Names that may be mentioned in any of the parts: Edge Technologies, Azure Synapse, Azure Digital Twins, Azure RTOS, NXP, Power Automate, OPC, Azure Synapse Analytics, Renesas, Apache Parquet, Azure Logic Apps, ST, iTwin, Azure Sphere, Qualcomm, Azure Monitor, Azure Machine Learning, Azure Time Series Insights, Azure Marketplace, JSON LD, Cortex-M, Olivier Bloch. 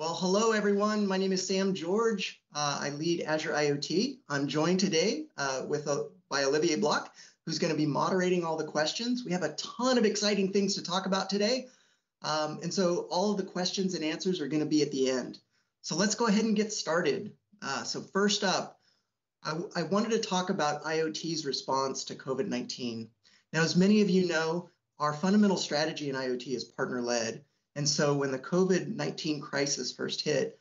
Well, hello, everyone. My name is Sam George. I lead Azure IoT. I'm joined today by Olivier Bloch, who's going to be moderating all the questions. We have a ton of exciting things to talk about today. And so all of the questions and answers are going to be at the end. So let's go ahead and get started. So first up, I wanted to talk about IoT's response to COVID-19. Now, as many of you know, our fundamental strategy in IoT is partner-led. And so when the COVID-19 crisis first hit,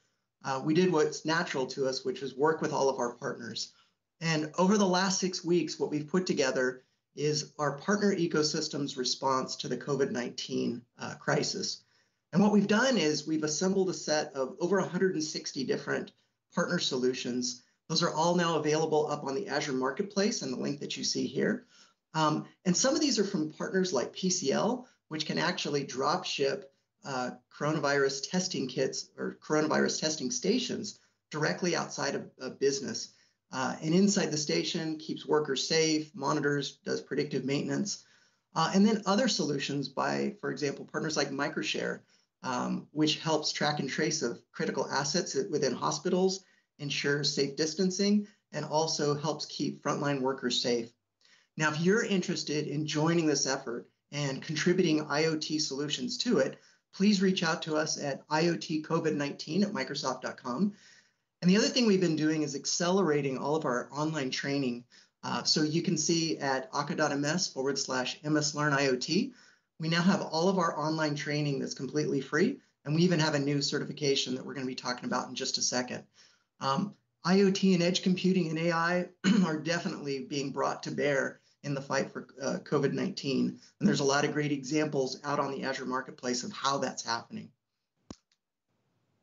we did what's natural to us, which is work with all of our partners. And over the last 6 weeks, what we've put together is our partner ecosystem's response to the COVID-19 crisis. And what we've done is we've assembled a set of over 160 different partner solutions. Those are all now available up on the Azure Marketplace and the link that you see here. And some of these are from partners like PCL, which can actually drop ship coronavirus testing kits or coronavirus testing stations directly outside of a business. And inside the station, keeps workers safe, monitors, does predictive maintenance. And then other solutions by, for example, partners like Microshare, which helps track and trace of critical assets within hospitals, ensures safe distancing, and also helps keep frontline workers safe. Now, if you're interested in joining this effort and contributing IoT solutions to it, please reach out to us at iotcovid19@microsoft.com. And the other thing we've been doing is accelerating all of our online training. So you can see at aka.ms/MSLearnIoT, we now have all of our online training that's completely free. And we even have a new certification that we're going to be talking about in just a second. IoT and edge computing and AI are definitely being brought to bear in the fight for COVID-19. And there's a lot of great examples out on the Azure Marketplace of how that's happening.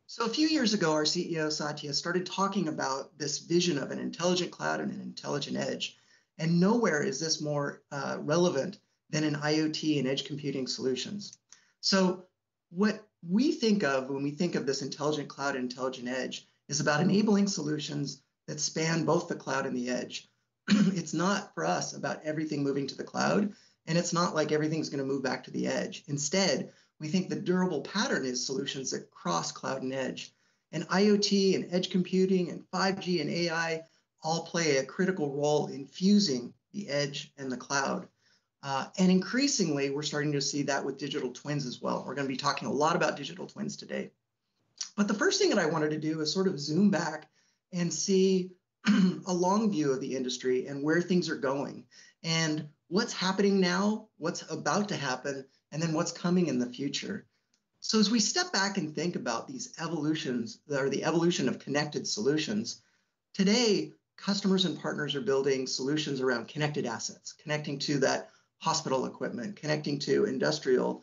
So a few years ago, our CEO, Satya, started talking about this vision of an intelligent cloud and an intelligent edge. And nowhere is this more relevant than in IoT and edge computing solutions. So what we think of when we think of this intelligent cloud and intelligent edge is about enabling solutions that span both the cloud and the edge. It's not for us about everything moving to the cloud, and it's not like everything's going to move back to the edge. Instead, we think the durable pattern is solutions that cross cloud and edge. And IoT and edge computing and 5G and AI all play a critical role in fusing the edge and the cloud. And increasingly, we're starting to see that with digital twins as well. We're going to be talking a lot about digital twins today. But the first thing that I wanted to do is sort of zoom back and see a long view of the industry and where things are going and what's happening now, what's about to happen, and then what's coming in the future. So as we step back and think about these evolutions, or the evolution of connected solutions, today, customers and partners are building solutions around connected assets, connecting to that hospital equipment, connecting to industrial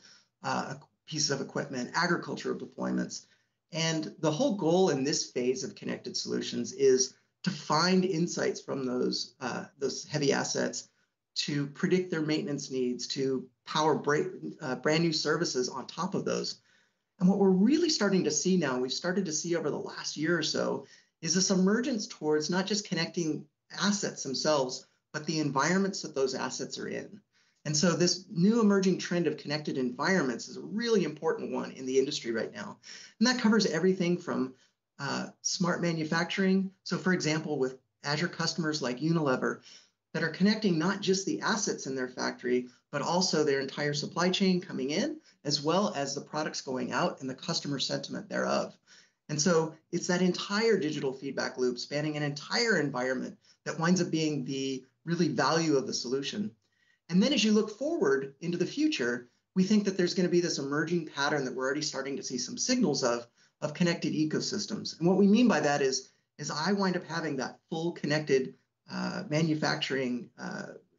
pieces of equipment, agricultural deployments. And the whole goal in this phase of connected solutions is to find insights from those heavy assets, to predict their maintenance needs, to power brand new services on top of those. And what we're really starting to see now, we've started to see over the last year or so, is this emergence towards not just connecting assets themselves, but the environments that those assets are in. And so this new emerging trend of connected environments is a really important one in the industry right now. And that covers everything from smart manufacturing. So for example, with Azure customers like Unilever, that are connecting not just the assets in their factory, but also their entire supply chain coming in, as well as the products going out and the customer sentiment thereof. And so it's that entire digital feedback loop spanning an entire environment that winds up being the really value of the solution. And then as you look forward into the future, we think that there's going to be this emerging pattern that we're already starting to see some signals of connected ecosystems. And what we mean by that is I wind up having that full connected manufacturing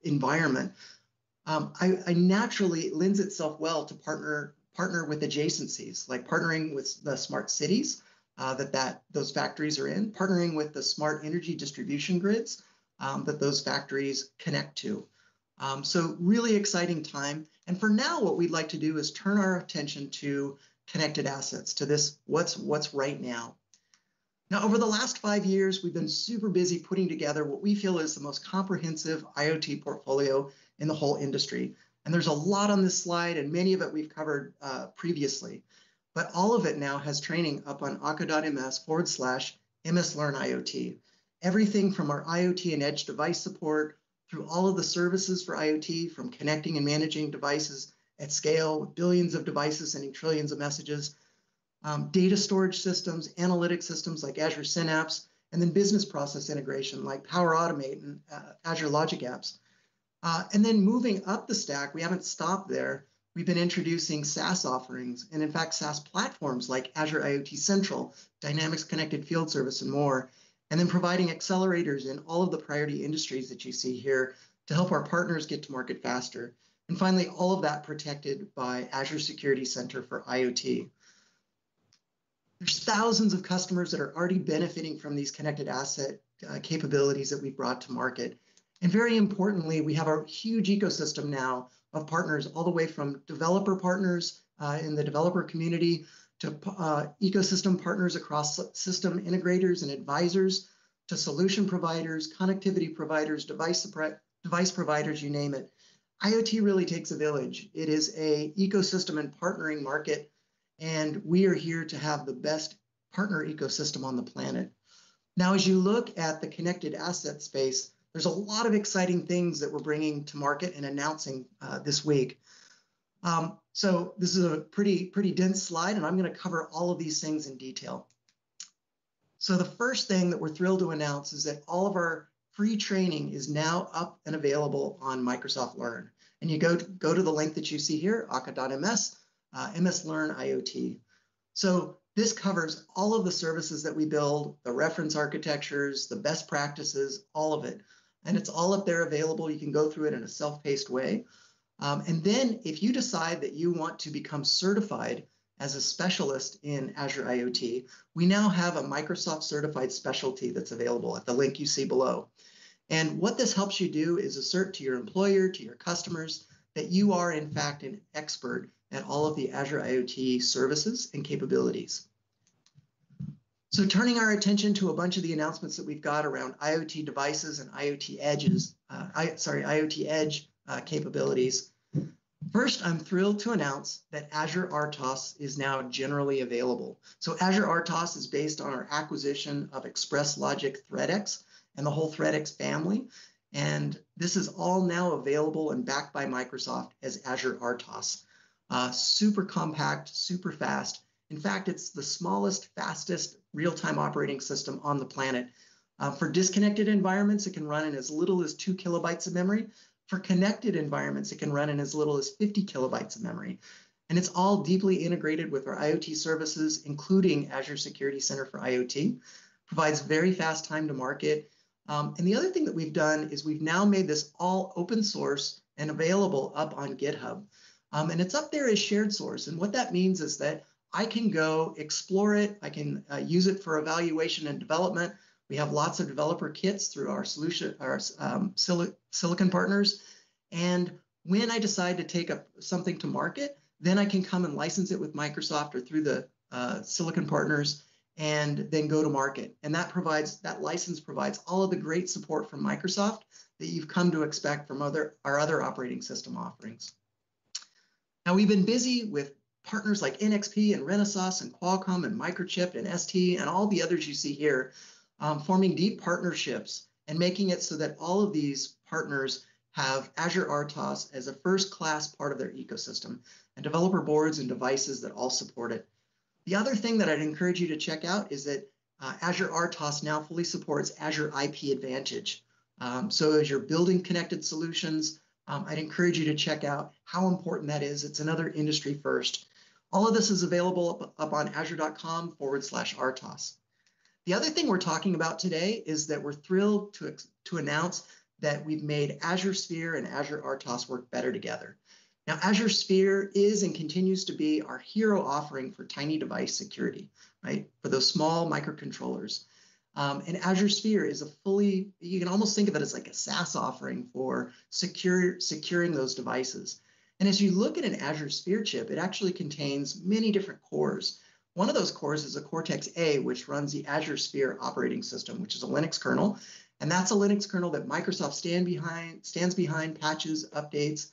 environment, I naturally lends itself well to partner with adjacencies, like partnering with the smart cities that those factories are in, partnering with the smart energy distribution grids that those factories connect to. So really exciting time. And for now, what we'd like to do is turn our attention to connected assets, to this what's right now. Now, over the last 5 years, we've been super busy putting together what we feel is the most comprehensive IoT portfolio in the whole industry. And there's a lot on this slide, and many of it we've covered previously. but all of it now has training up on akka.ms/MSLearnIoT. Everything from our IoT and edge device support through all of the services for IoT, from connecting and managing devices at scale, with billions of devices sending trillions of messages, data storage systems, analytic systems like Azure Synapse, and then business process integration like Power Automate and Azure Logic Apps. And then moving up the stack, we haven't stopped there. We've been introducing SaaS offerings, and in fact, SaaS platforms like Azure IoT Central, Dynamics Connected Field Service, and more, and then providing accelerators in all of the priority industries that you see here to help our partners get to market faster. And finally, all of that protected by Azure Security Center for IoT. There's thousands of customers that are already benefiting from these connected asset capabilities that we've brought to market. And very importantly, we have a huge ecosystem now of partners, all the way from developer partners in the developer community to ecosystem partners across system integrators and advisors, to solution providers, connectivity providers, device providers, you name it. IoT really takes a village. It is an ecosystem and partnering market, and we are here to have the best partner ecosystem on the planet. Now, as you look at the connected asset space, there's a lot of exciting things that we're bringing to market and announcing this week. So this is a pretty dense slide, and I'm going to cover all of these things in detail. So the first thing that we're thrilled to announce is that all of our free training is now up and available on Microsoft Learn. And you go to the link that you see here, akka.ms, MSLearn IoT. So this covers all of the services that we build, the reference architectures, the best practices, all of it. And it's all up there available. You can go through it in a self-paced way. And then if you decide that you want to become certified as a specialist in Azure IoT, we now have a Microsoft certified specialty that's available at the link you see below. And what this helps you do is assert to your employer, to your customers, that you are in fact an expert at all of the Azure IoT services and capabilities. So turning our attention to a bunch of the announcements that we've got around IoT devices and IoT edges, IoT Edge capabilities. First, I'm thrilled to announce that Azure RTOS is now generally available. So Azure RTOS is based on our acquisition of Express Logic ThreadX and the whole ThreadX family. And this is all now available and backed by Microsoft as Azure RTOS. Super compact, super fast. In fact, it's the smallest, fastest real-time operating system on the planet. For disconnected environments, it can run in as little as 2 kilobytes of memory. For connected environments, it can run in as little as 50 kilobytes of memory. And it's all deeply integrated with our IoT services, including Azure Security Center for IoT. Provides very fast time to market. And the other thing that we've done is we've now made this all open source and available up on GitHub. And it's up there as shared source. And what that means is that I can go explore it. I can use it for evaluation and development. We have lots of developer kits through our solution, our silicon partners. And when I decide to take up something to market, then I can come and license it with Microsoft or through the silicon partners and then go to market. And that provides, that license provides all of the great support from Microsoft that you've come to expect from our other operating system offerings. Now, we've been busy with partners like NXP and Renesas and Qualcomm and Microchip and ST and all the others you see here, forming deep partnerships and making it so that all of these partners have Azure RTOS as a first-class part of their ecosystem, and developer boards and devices that all support it. The other thing that I'd encourage you to check out is that Azure RTOS now fully supports Azure IP Advantage. So as you're building connected solutions, I'd encourage you to check out how important that is. It's another industry first. All of this is available up on azure.com/RTOS. The other thing we're talking about today is that we're thrilled to announce that we've made Azure Sphere and Azure RTOS work better together. Now, Azure Sphere is and continues to be our hero offering for tiny device security, right? For those small microcontrollers. And Azure Sphere is a fully, you can almost think of it as like a SaaS offering for securing those devices. And as you look at an Azure Sphere chip, it actually contains many different cores. One of those cores is a Cortex-A, which runs the Azure Sphere operating system, which is a Linux kernel. And that's a Linux kernel that Microsoft stands behind, patches, updates.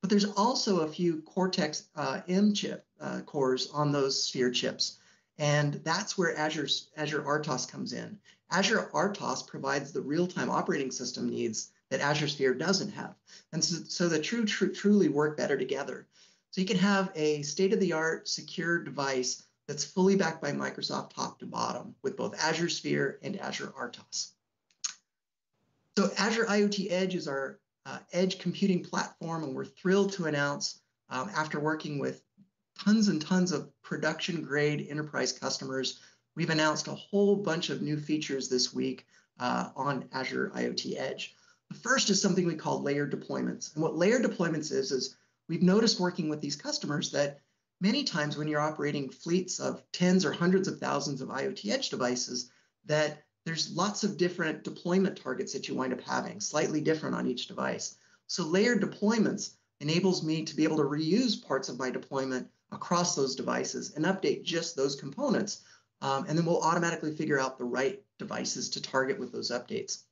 But there's also a few Cortex M chip cores on those Sphere chips. And that's where Azure RTOS comes in. Azure RTOS provides the real-time operating system needs that Azure Sphere doesn't have. And so the truly work better together. So you can have a state-of-the-art secure device that's fully backed by Microsoft top to bottom with both Azure Sphere and Azure RTOS. So Azure IoT Edge is our edge computing platform, and we're thrilled to announce after working with tons and tons of production-grade enterprise customers, we've announced a whole bunch of new features this week on Azure IoT Edge. The first is something we call layered deployments. And what layered deployments is we've noticed working with these customers that many times when you're operating fleets of tens or hundreds of thousands of IoT Edge devices, that there's lots of different deployment targets that you wind up having, slightly different on each device. So layered deployments enables me to be able to reuse parts of my deployment across those devices and update just those components. And then we'll automatically figure out the right devices to target with those updates.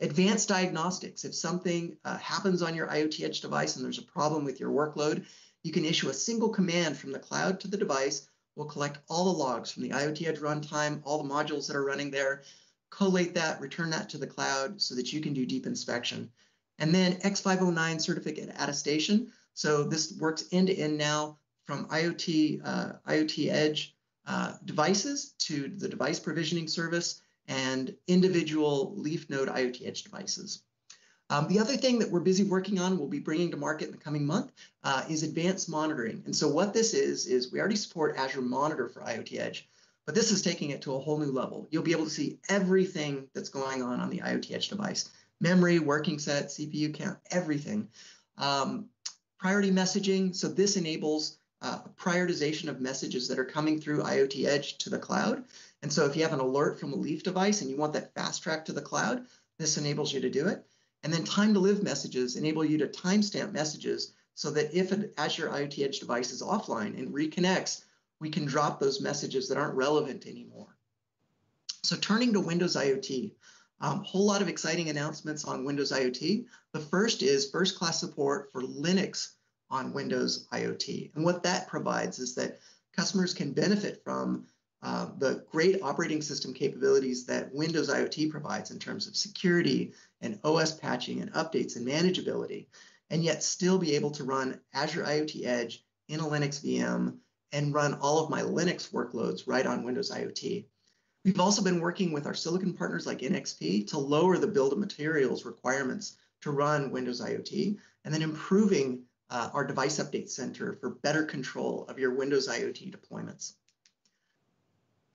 Advanced diagnostics. If something happens on your IoT Edge device and there's a problem with your workload, you can issue a single command from the cloud to the device. We'll collect all the logs from the IoT Edge runtime, all the modules that are running there, collate that, return that to the cloud so that you can do deep inspection. And then X509 certificate attestation. So this works end-to-end now from IoT Edge devices to the device provisioning service and individual leaf node IoT Edge devices. The other thing that we're busy working on, we'll be bringing to market in the coming month, is advanced monitoring. And so what this is we already support Azure Monitor for IoT Edge, but this is taking it to a whole new level. You'll be able to see everything that's going on the IoT Edge device. Memory, working set, CPU count, everything. Priority messaging, so this enables prioritization of messages that are coming through IoT Edge to the cloud. And so if you have an alert from a Leaf device and you want that fast track to the cloud, this enables you to do it. And then time to live messages enable you to timestamp messages so that if an Azure IoT Edge device is offline and reconnects, we can drop those messages that aren't relevant anymore. So turning to Windows IoT, whole lot of exciting announcements on Windows IoT. The first is first-class support for Linux on Windows IoT. And what that provides is that customers can benefit from the great operating system capabilities that Windows IoT provides in terms of security and OS patching and updates and manageability, and yet still be able to run Azure IoT Edge in a Linux VM and run all of my Linux workloads right on Windows IoT. We've also been working with our silicon partners like NXP to lower the bill of materials requirements to run Windows IoT, and then improving our device update center for better control of your Windows IoT deployments.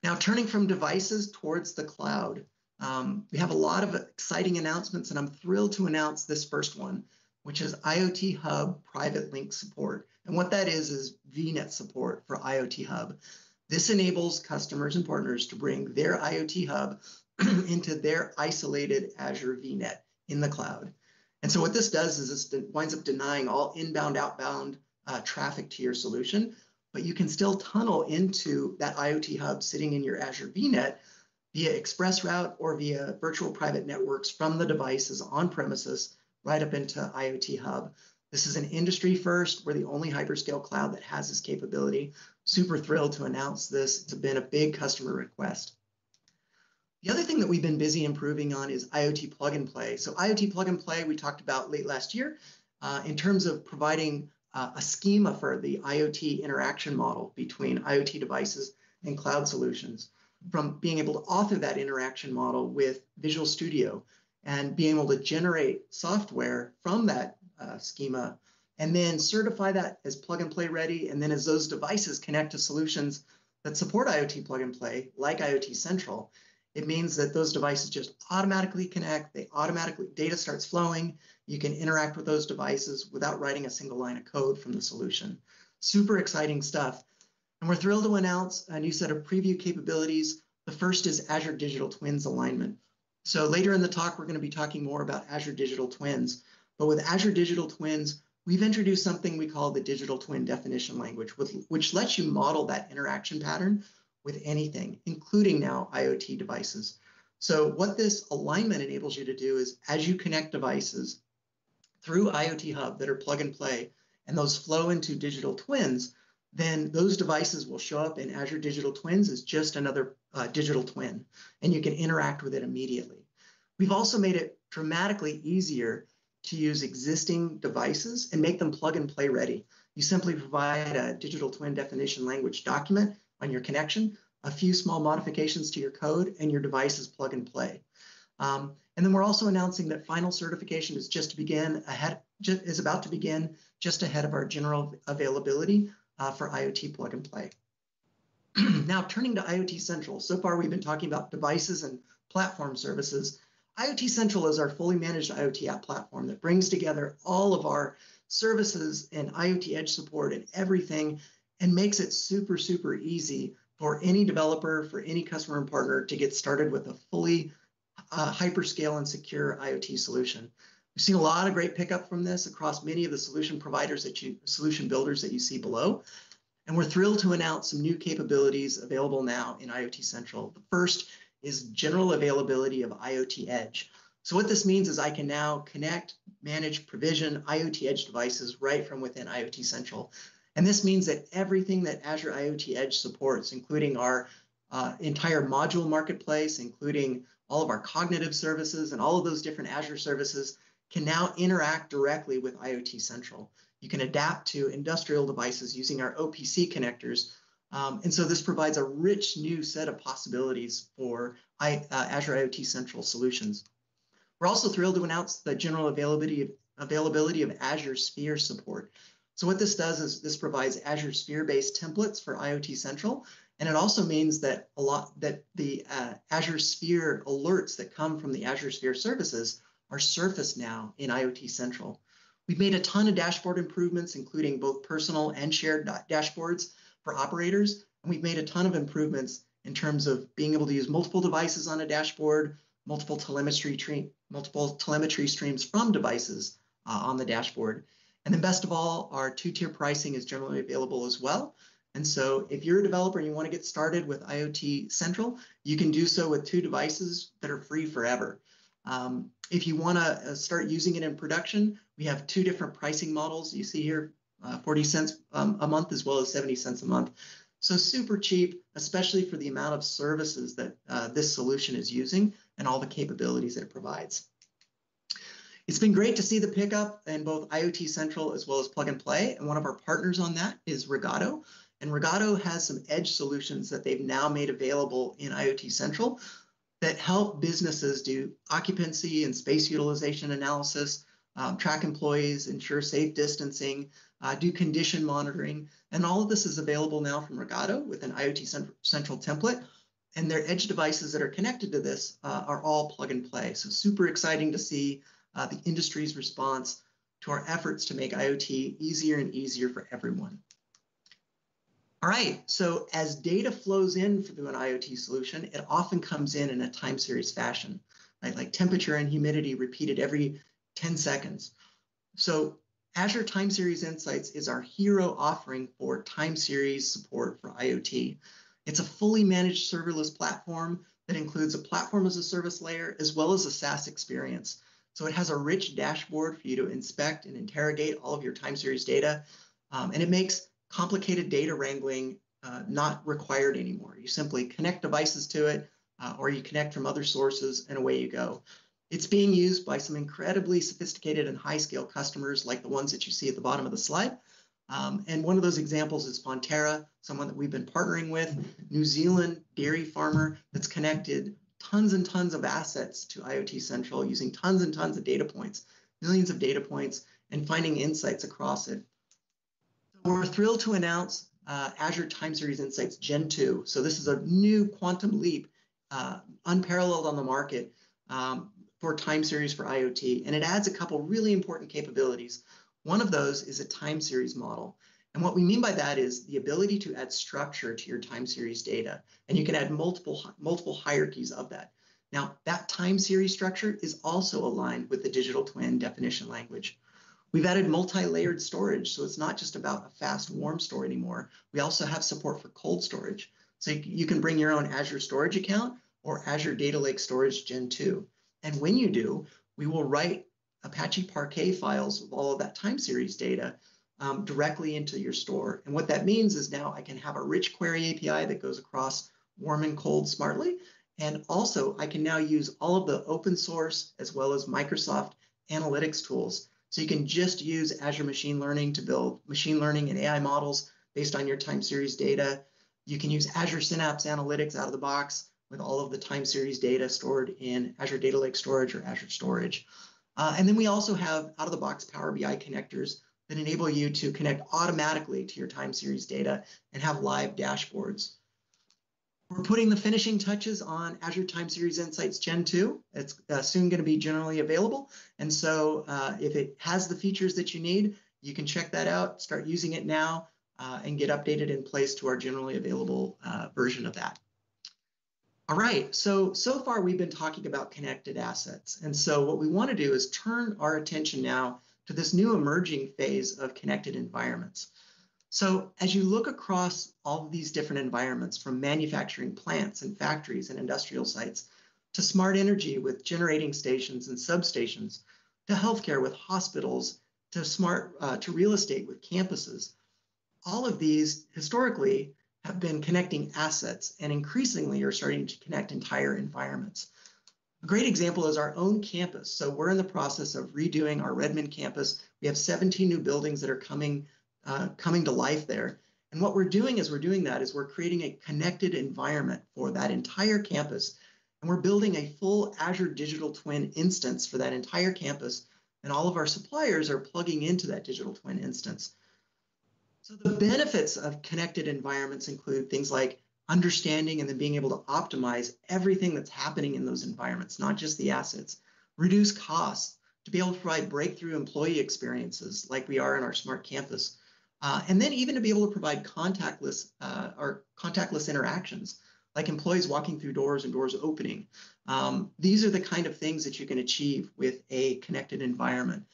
Now, turning from devices towards the cloud, we have a lot of exciting announcements, and I'm thrilled to announce this first one, which is IoT Hub Private Link support. And what that is VNet support for IoT Hub. This enables customers and partners to bring their IoT Hub into their isolated Azure VNet in the cloud. And so what this does is it winds up denying all inbound, outbound traffic to your solution, but you can still tunnel into that IoT Hub sitting in your Azure VNet via express route or via virtual private networks from the devices on premises right up into IoT Hub. This is an industry first. We're the only hyperscale cloud that has this capability. Super thrilled to announce this. It's been a big customer request. The other thing that we've been busy improving on is IoT plug and play. So IoT plug and play we talked about late last year in terms of providing a schema for the IoT interaction model between IoT devices and cloud solutions, from being able to author that interaction model with Visual Studio and being able to generate software from that schema and then certify that as plug and play ready. And then as those devices connect to solutions that support IoT plug and play, like IoT Central, it means that those devices just automatically connect. They automatically, data starts flowing. You can interact with those devices without writing a single line of code from the solution. Super exciting stuff. And we're thrilled to announce a new set of preview capabilities. The first is Azure Digital Twins alignment. So later in the talk, we're going to be talking more about Azure Digital Twins. But with Azure Digital Twins, we've introduced something we call the Digital Twin Definition Language, which lets you model that interaction pattern with anything, including now IoT devices. So what this alignment enables you to do is as you connect devices through IoT Hub that are plug and play, and those flow into digital twins, then those devices will show up in Azure Digital Twins as just another digital twin, and you can interact with it immediately. We've also made it dramatically easier to use existing devices and make them plug and play ready. You simply provide a digital twin definition language document on your connection, a few small modifications to your code, and your device is plug and play. And then we're also announcing that final certification is about to begin just ahead of our general availability for IoT plug and play. Now, turning to IoT Central. So far, we've been talking about devices and platform services. IoT Central is our fully managed IoT app platform that brings together all of our services and IoT Edge support and everything, and makes it super, super easy for any developer, for any customer and partner to get started with a fully hyperscale and secure IoT solution. We've seen a lot of great pickup from this across many of the solution providers that solution builders that you see below. And we're thrilled to announce some new capabilities available now in IoT Central. The first is general availability of IoT Edge. So what this means is I can now connect, manage, provision IoT Edge devices right from within IoT Central. And this means that everything that Azure IoT Edge supports, including our entire module marketplace, including all of our cognitive services and all of those different Azure services, can now interact directly with IoT Central. You can adapt to industrial devices using our OPC connectors. And so this provides a rich new set of possibilities for Azure IoT Central solutions. We're also thrilled to announce the general availability of Azure Sphere support. So what this does is this provides Azure Sphere-based templates for IoT Central, and it also means that the Azure Sphere alerts that come from the Azure Sphere services are surfaced now in IoT Central. We've made a ton of dashboard improvements, including both personal and shared dashboards for operators, and we've made a ton of improvements in terms of being able to use multiple devices on a dashboard, multiple telemetry streams from devices on the dashboard. And then best of all, our two-tier pricing is generally available as well. And so if you're a developer and you want to get started with IoT Central, you can do so with two devices that are free forever. If you want to start using it in production, we have two different pricing models. You see here, 40 cents a month as well as 70 cents a month. So super cheap, especially for the amount of services that this solution is using and all the capabilities that it provides. It's been great to see the pickup in both IoT Central as well as Plug and Play. And one of our partners on that is Rigado. And Rigado has some edge solutions that they've now made available in IoT Central that help businesses do occupancy and space utilization analysis, track employees, ensure safe distancing, do condition monitoring. And all of this is available now from Rigado with an IoT Central template. And their edge devices that are connected to this are all plug and play. So super exciting to see the industry's response to our efforts to make IoT easier and easier for everyone. All right, so as data flows in through an IoT solution, it often comes in a time series fashion, right? Like temperature and humidity repeated every 10 seconds. So Azure Time Series Insights is our hero offering for time series support for IoT. It's a fully managed serverless platform that includes a platform as a service layer as well as a SaaS experience. So it has a rich dashboard for you to inspect and interrogate all of your time series data, and it makes complicated data wrangling not required anymore. You simply connect devices to it, or you connect from other sources, and away you go. It's being used by some incredibly sophisticated and high-scale customers like the ones that you see at the bottom of the slide. And one of those examples is Fonterra, someone that we've been partnering with, New Zealand dairy farmer that's connected tons and tons of assets to IoT Central using tons and tons of data points, millions of data points, and finding insights across it. We're thrilled to announce Azure Time Series Insights Gen 2. So this is a new quantum leap, unparalleled on the market for time series for IoT. And it adds a couple really important capabilities. One of those is a time series model. And what we mean by that is the ability to add structure to your time series data. And you can add multiple hierarchies of that. Now, that time series structure is also aligned with the digital twin definition language. We've added multi-layered storage, so it's not just about a fast warm store anymore. We also have support for cold storage. So you can bring your own Azure storage account or Azure Data Lake Storage Gen 2. And when you do, we will write Apache Parquet files with all of that time series data directly into your store. And what that means is now I can have a rich query API that goes across warm and cold smartly. And also I can now use all of the open source as well as Microsoft analytics tools. So you can just use Azure Machine Learning to build machine learning and AI models based on your time series data. You can use Azure Synapse Analytics out of the box with all of the time series data stored in Azure Data Lake Storage or Azure Storage. And then we also have out-of-the-box Power BI connectors that enable you to connect automatically to your time series data and have live dashboards. We're putting the finishing touches on Azure Time Series Insights Gen 2. It's soon going to be generally available. And so if it has the features that you need, you can check that out, start using it now, and get updated in place to our generally available version of that. All right, so far we've been talking about connected assets. And so what we want to do is turn our attention now to this new emerging phase of connected environments. So as you look across all of these different environments, from manufacturing plants and factories and industrial sites, to smart energy with generating stations and substations, to healthcare with hospitals, to real estate with campuses, all of these historically have been connecting assets, and increasingly are starting to connect entire environments. A great example is our own campus. So we're in the process of redoing our Redmond campus. We have 17 new buildings that are coming to life there. And what we're doing as we're doing that is we're creating a connected environment for that entire campus. And we're building a full Azure Digital Twin instance for that entire campus. And all of our suppliers are plugging into that Digital Twin instance. So the benefits of connected environments include things like understanding and then being able to optimize everything that's happening in those environments, not just the assets, reduce costs, to be able to provide breakthrough employee experiences like we are in our smart campus, and then even to be able to provide contactless interactions, like employees walking through doors and doors opening. These are the kind of things that you can achieve with a connected environment.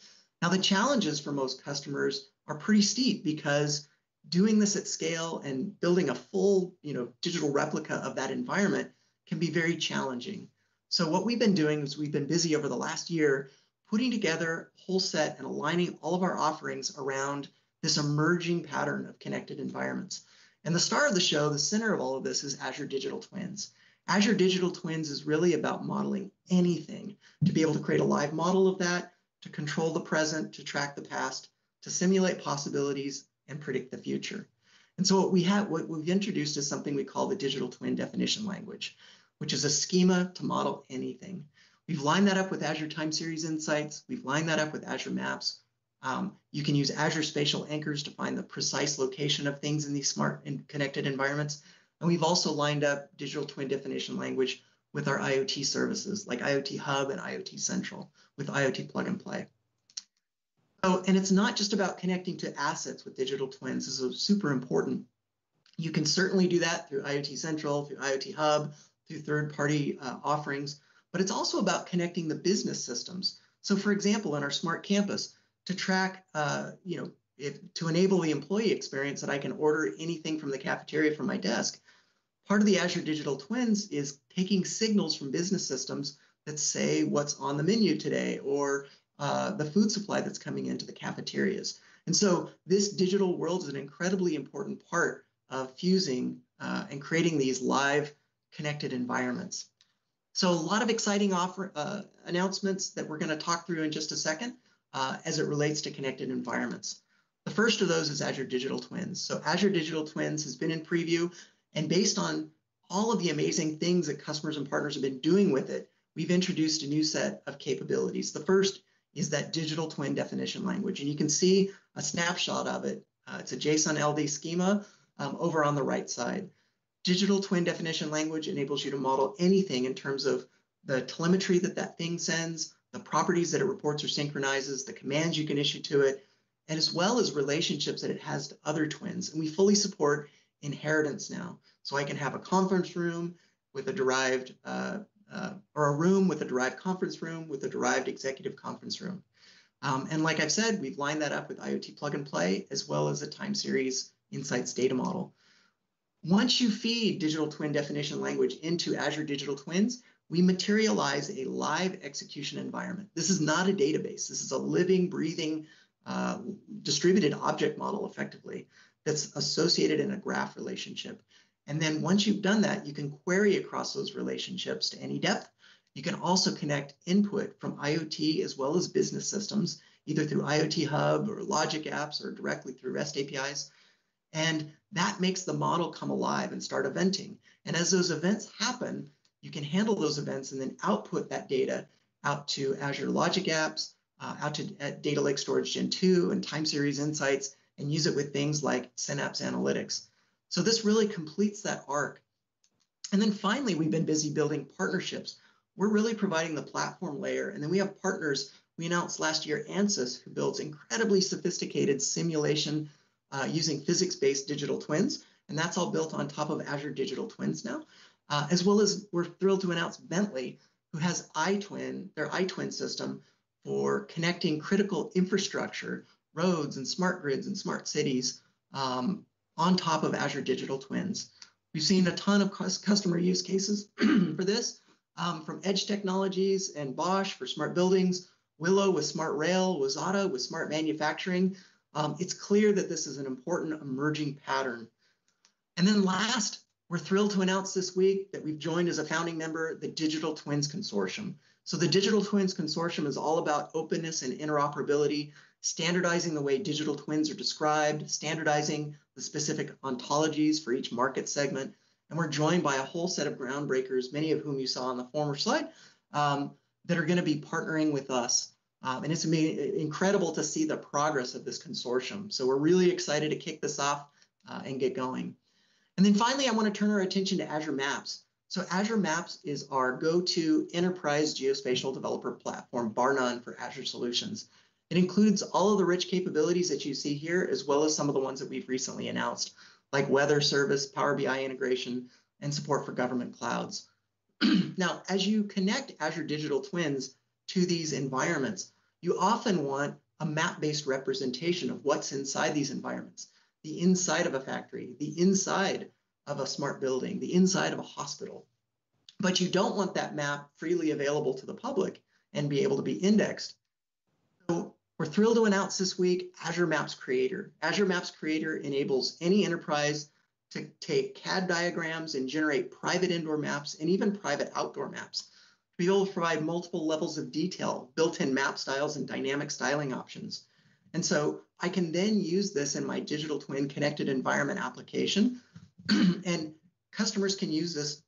Now, the challenges for most customers are pretty steep, because doing this at scale and building a full, digital replica of that environment can be very challenging. So what we've been doing is we've been busy over the last year putting together a whole set and aligning all of our offerings around this emerging pattern of connected environments. And the star of the show, the center of all of this, is Azure Digital Twins. Azure Digital Twins is really about modeling anything, to be able to create a live model of that, to control the present, to track the past, to simulate possibilities and predict the future. And so what we've introduced is something we call the Digital Twin Definition Language, which is a schema to model anything. We've lined that up with Azure Time Series Insights. We've lined that up with Azure Maps. You can use Azure Spatial Anchors to find the precise location of things in these smart and connected environments. And we've also lined up Digital Twin Definition Language with our IoT services, like IoT Hub and IoT Central, with IoT Plug and Play. Oh, and it's not just about connecting to assets with digital twins. This is super important. You can certainly do that through IoT Central, through IoT Hub, through third-party offerings, but it's also about connecting the business systems. So, for example, in our smart campus, to track, to enable the employee experience that I can order anything from the cafeteria from my desk, part of the Azure Digital Twins is taking signals from business systems that say what's on the menu today, or the food supply that's coming into the cafeterias. And so this digital world is an incredibly important part of fusing and creating these live connected environments. So a lot of exciting announcements that we're going to talk through in just a second as it relates to connected environments. The first of those is Azure Digital Twins. So Azure Digital Twins has been in preview, and based on all of the amazing things that customers and partners have been doing with it, we've introduced a new set of capabilities. The first is that Digital Twin Definition Language. And you can see a snapshot of it. It's a JSON LD schema over on the right side. Digital Twin Definition Language enables you to model anything in terms of the telemetry that that thing sends, the properties that it reports or synchronizes, the commands you can issue to it, and as well as relationships that it has to other twins. And we fully support inheritance now. So I can have a conference room with a derived conference room with a derived executive conference room. And like I've said, we've lined that up with IoT Plug and Play, as well as a Time Series Insights data model. Once you feed Digital Twin Definition Language into Azure Digital Twins, we materialize a live execution environment. This is not a database. This is a living, breathing distributed object model effectively that's associated in a graph relationship. And then once you've done that, you can query across those relationships to any depth. You can also connect input from IoT as well as business systems, either through IoT Hub or Logic Apps or directly through REST APIs. And that makes the model come alive and start eventing. And as those events happen, you can handle those events and then output that data out to Azure Logic Apps, out to Data Lake Storage Gen 2 and Time Series Insights, and use it with things like Synapse Analytics. So this really completes that arc. And then finally, we've been busy building partnerships. We're really providing the platform layer, and then we have partners. We announced last year Ansys, who builds incredibly sophisticated simulation using physics-based digital twins, and that's all built on top of Azure Digital Twins now, as well as we're thrilled to announce Bentley, who has iTwin, their iTwin system for connecting critical infrastructure, roads and smart grids and smart cities on top of Azure Digital Twins. We've seen a ton of customer use cases for this, from Edge Technologies and Bosch for smart buildings, Willow with smart rail, Wazata with smart manufacturing. It's clear that this is an important emerging pattern. And then last, we're thrilled to announce this week that we've joined as a founding member, the Digital Twins Consortium. So the Digital Twins Consortium is all about openness and interoperability, standardizing the way digital twins are described, standardizing the specific ontologies for each market segment. And we're joined by a whole set of groundbreakers, many of whom you saw on the former slide, that are going to be partnering with us. And it's incredible to see the progress of this consortium. So we're really excited to kick this off and get going. And then finally, I want to turn our attention to Azure Maps. So Azure Maps is our go-to enterprise geospatial developer platform, bar none, for Azure solutions. It includes all of the rich capabilities that you see here, as well as some of the ones that we've recently announced, like weather service, Power BI integration, and support for government clouds. Now, as you connect Azure Digital Twins to these environments, you often want a map-based representation of what's inside these environments, the inside of a factory, the inside of a smart building, the inside of a hospital. But you don't want that map freely available to the public and be able to be indexed. So we're thrilled to announce this week Azure Maps Creator. Azure Maps Creator enables any enterprise to take CAD diagrams and generate private indoor maps and even private outdoor maps. Be able to provide multiple levels of detail, built-in map styles and dynamic styling options. And so I can then use this in my digital twin connected environment application. And customers can use this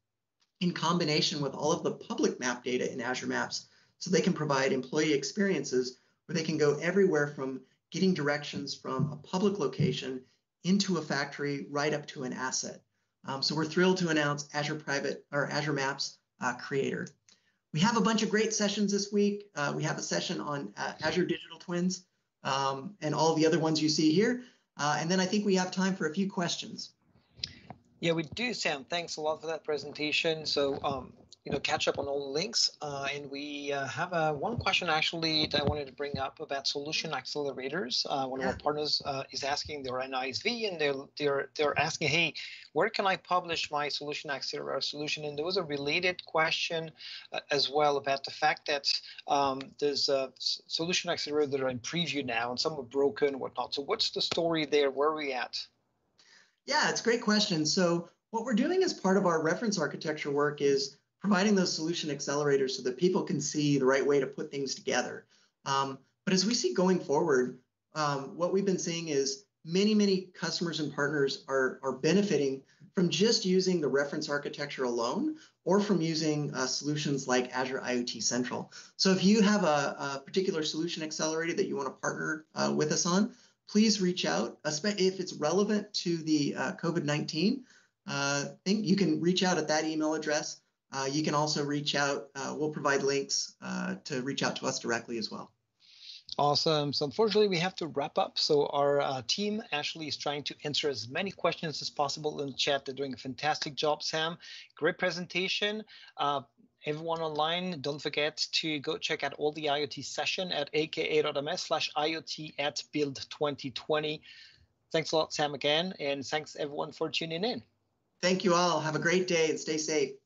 in combination with all of the public map data in Azure Maps. So they can provide employee experiences where they can go everywhere from getting directions from a public location into a factory right up to an asset. So we're thrilled to announce Azure Maps Creator. We have a bunch of great sessions this week. We have a session on Azure Digital Twins and all the other ones you see here. And then I think we have time for a few questions. Yeah, we do, Sam. Thanks a lot for that presentation. So, you know, catch up on all the links. And we have one question actually that I wanted to bring up about solution accelerators. One of our partners is asking, they're an ISV, and they're asking, hey, where can I publish my solution accelerator solution? And there was a related question as well about the fact that there's a solution accelerator that are in preview now, and some are broken and whatnot. So what's the story there? Where are we at? Yeah, it's a great question. So what we're doing as part of our reference architecture work is providing those solution accelerators so that people can see the right way to put things together. But as we see going forward, what we've been seeing is many customers and partners are benefiting from just using the reference architecture alone or from using solutions like Azure IoT Central. So if you have a particular solution accelerator that you want to partner with us on, please reach out. If it's relevant to the COVID-19 thing, you can reach out at that email address. You can also reach out. We'll provide links to reach out to us directly as well. Awesome. So unfortunately, we have to wrap up. So our team actually is trying to answer as many questions as possible in the chat. They're doing a fantastic job, Sam. Great presentation. Everyone online, don't forget to go check out all the IoT session at aka.ms/IoT@build2020. Thanks a lot, Sam, again. And thanks everyone for tuning in. Thank you all. Have a great day and stay safe.